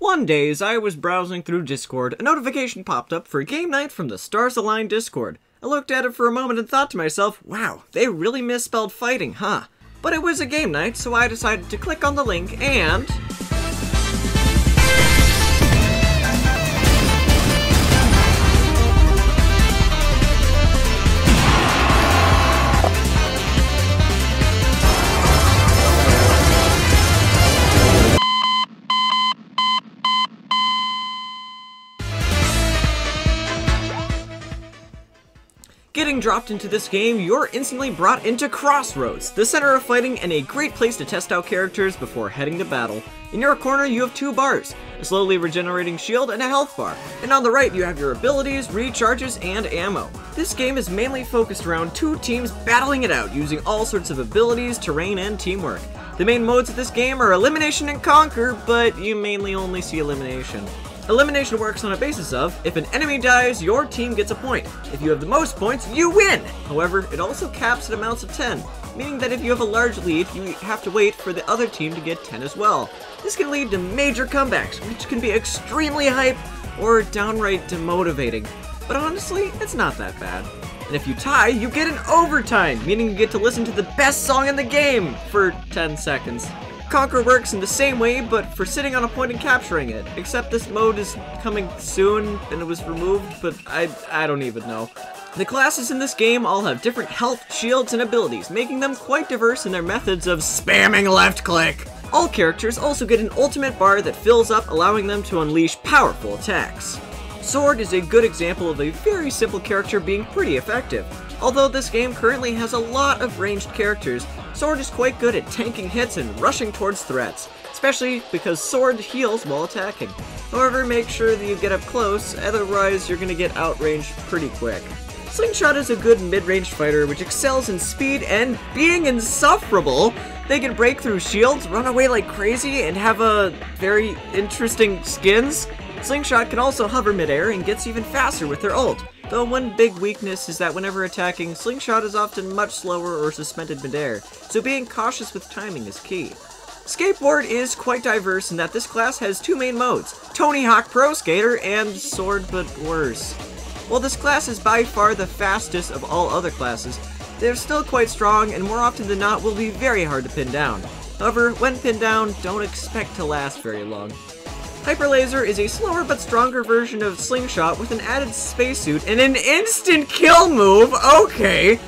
One day, as I was browsing through Discord, a notification popped up for game night from the Stars Align Discord. I looked at it for a moment and thought to myself, wow, they really misspelled fighting, huh? But it was a game night, so I decided to click on the link and... Getting dropped into this game, you're instantly brought into Crossroads, the center of fighting and a great place to test out characters before heading to battle. In your corner, you have two bars, a slowly regenerating shield and a health bar, and on the right you have your abilities, recharges, and ammo. This game is mainly focused around two teams battling it out using all sorts of abilities, terrain, and teamwork. The main modes of this game are Elimination and Conquer, but you mainly only see Elimination. Elimination works on a basis of, if an enemy dies, your team gets a point. If you have the most points, you win! However, it also caps at amounts of 10, meaning that if you have a large lead, you have to wait for the other team to get 10 as well. This can lead to major comebacks, which can be extremely hype or downright demotivating. But honestly, it's not that bad. And if you tie, you get an overtime, meaning you get to listen to the best song in the game for 10 seconds. Conquer works in the same way, but for sitting on a point and capturing it, except this mode is coming soon, and it was removed, but I don't even know. The classes in this game all have different health, shields, and abilities, making them quite diverse in their methods of spamming left click. All characters also get an ultimate bar that fills up, allowing them to unleash powerful attacks. Sword is a good example of a very simple character being pretty effective. Although this game currently has a lot of ranged characters, Sword is quite good at tanking hits and rushing towards threats, especially because Sword heals while attacking. However, make sure that you get up close, otherwise you're gonna get outranged pretty quick. Slingshot is a good mid-range fighter which excels in speed and being insufferable. They can break through shields, run away like crazy, and have very interesting skins. Slingshot can also hover midair and gets even faster with their ult. Though one big weakness is that whenever attacking, Slingshot is often much slower or suspended midair, so being cautious with timing is key. Skateboard is quite diverse in that this class has two main modes, Tony Hawk Pro Skater and Sword but worse. While this class is by far the fastest of all other classes, they're still quite strong and more often than not will be very hard to pin down. However, when pinned down, don't expect to last very long. Hyperlaser is a slower but stronger version of Slingshot with an added spacesuit and an instant kill move, okay!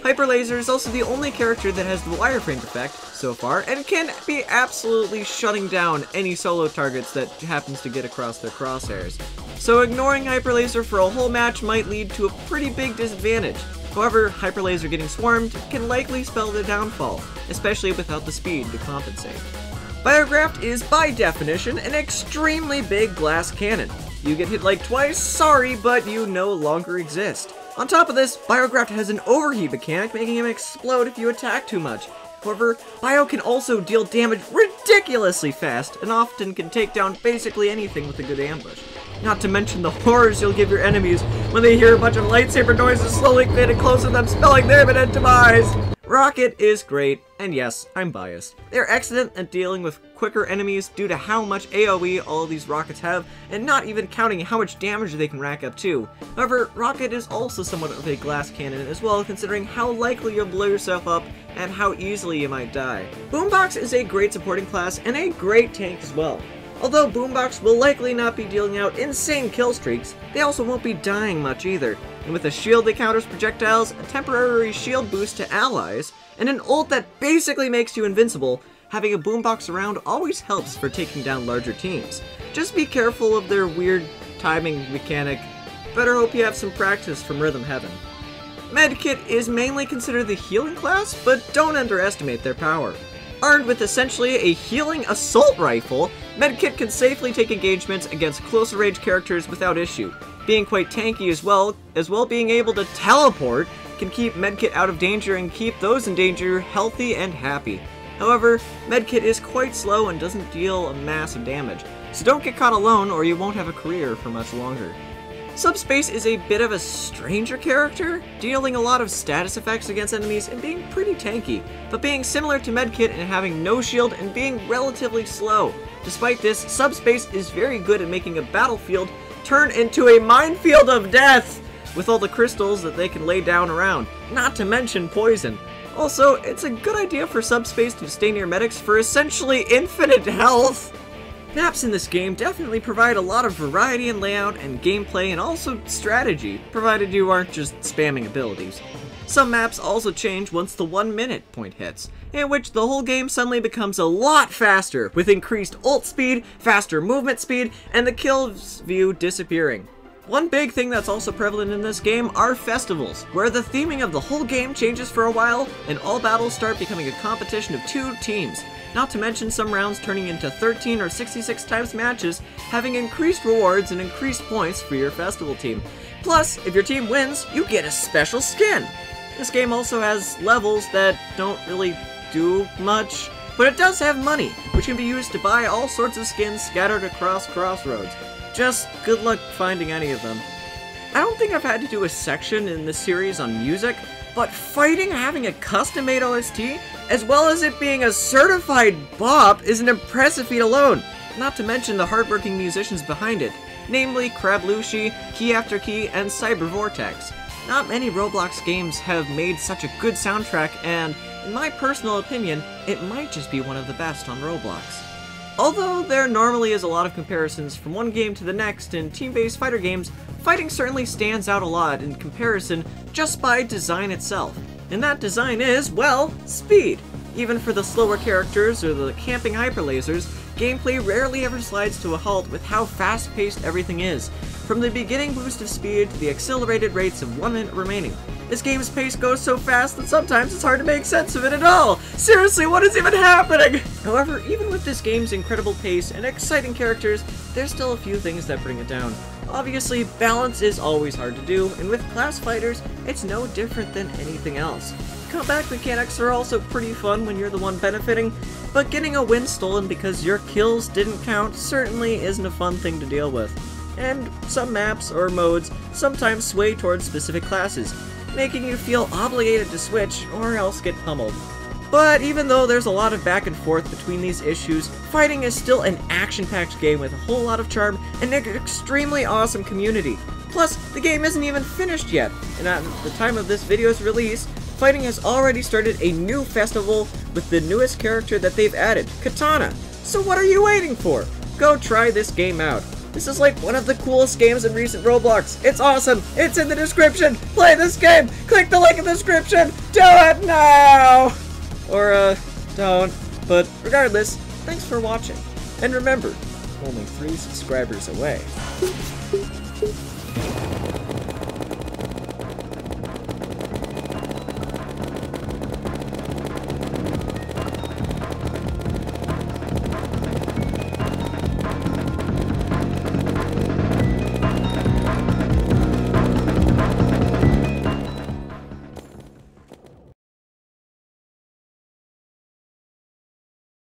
Hyperlaser is also the only character that has the wireframe effect so far and can be absolutely shutting down any solo targets that happens to get across their crosshairs. So ignoring Hyperlaser for a whole match might lead to a pretty big disadvantage. However, Hyperlaser getting swarmed can likely spell the downfall, especially without the speed to compensate. Biograft is, by definition, an extremely big glass cannon. You get hit like twice, sorry, but you no longer exist. On top of this, Biograft has an overheat mechanic, making him explode if you attack too much. However, Bio can also deal damage ridiculously fast, and often can take down basically anything with a good ambush. Not to mention the horrors you'll give your enemies when they hear a bunch of lightsaber noises slowly getting closer to them, spelling their imminent demise! Rocket is great, and yes, I'm biased. They're excellent at dealing with quicker enemies due to how much AoE all of these rockets have, and not even counting how much damage they can rack up too. However, Rocket is also somewhat of a glass cannon as well, considering how likely you'll blow yourself up and how easily you might die. Boombox is a great supporting class and a great tank as well. Although Boombox will likely not be dealing out insane kill streaks, they also won't be dying much either. And with a shield that counters projectiles, a temporary shield boost to allies, and an ult that basically makes you invincible, having a Boombox around always helps for taking down larger teams. Just be careful of their weird timing mechanic. Better hope you have some practice from Rhythm Heaven. Medkit is mainly considered the healing class, but don't underestimate their power. Armed with essentially a healing assault rifle, Medkit can safely take engagements against closer range characters without issue. Being quite tanky as well being able to teleport can keep Medkit out of danger and keep those in danger healthy and happy. However, Medkit is quite slow and doesn't deal a massive damage, so don't get caught alone or you won't have a career for much longer. Subspace is a bit of a stranger character, dealing a lot of status effects against enemies and being pretty tanky, but being similar to Medkit and having no shield and being relatively slow, Despite this, Subspace is very good at making a battlefield turn into a minefield of death with all the crystals that they can lay down around, not to mention poison. Also, it's a good idea for Subspace to stay near medics for essentially infinite health. Maps in this game definitely provide a lot of variety in layout and gameplay, and also strategy, provided you aren't just spamming abilities. Some maps also change once the 1 minute point hits, in which the whole game suddenly becomes a lot faster, with increased ult speed, faster movement speed, and the kills view disappearing. One big thing that's also prevalent in this game are festivals, where the theming of the whole game changes for a while, and all battles start becoming a competition of 2 teams, not to mention some rounds turning into 13 or 66 times matches, having increased rewards and increased points for your festival team. Plus, if your team wins, you get a special skin! This game also has levels that don't really do much, but it does have money, which can be used to buy all sorts of skins scattered across Crossroads. Just good luck finding any of them. I don't think I've had to do a section in this series on music, but Phighting having a custom-made OST, as well as it being a certified bop, is an impressive feat alone, not to mention the hardworking musicians behind it, namely Crab Lushi, Key After Key, and Cyber Vortex. Not many Roblox games have made such a good soundtrack, and in my personal opinion, it might just be one of the best on Roblox. Although there normally is a lot of comparisons from one game to the next in team-based fighter games, Phighting certainly stands out a lot in comparison just by design itself. And that design is, well, speed. Even for the slower characters or the camping hyperlasers, gameplay rarely ever slides to a halt with how fast-paced everything is, from the beginning boost of speed to the accelerated rates of 1 minute remaining. This game's pace goes so fast that sometimes it's hard to make sense of it at all! Seriously, what is even happening?! However, even with this game's incredible pace and exciting characters, there's still a few things that bring it down. Obviously, balance is always hard to do, and with class fighters, it's no different than anything else. Comeback mechanics are also pretty fun when you're the one benefiting, but getting a win stolen because your kills didn't count certainly isn't a fun thing to deal with. And some maps or modes sometimes sway towards specific classes, making you feel obligated to switch or else get pummeled. But even though there's a lot of back and forth between these issues, Phighting is still an action-packed game with a whole lot of charm and an extremely awesome community. Plus, the game isn't even finished yet, and at the time of this video's release, Phighting has already started a new festival with the newest character that they've added, Katana. So what are you waiting for? Go try this game out. This is like one of the coolest games in recent Roblox. It's awesome. It's in the description. Play this game. Click the link in the description. Do it now. Or don't. But regardless, thanks for watching. And remember, only 3 subscribers away.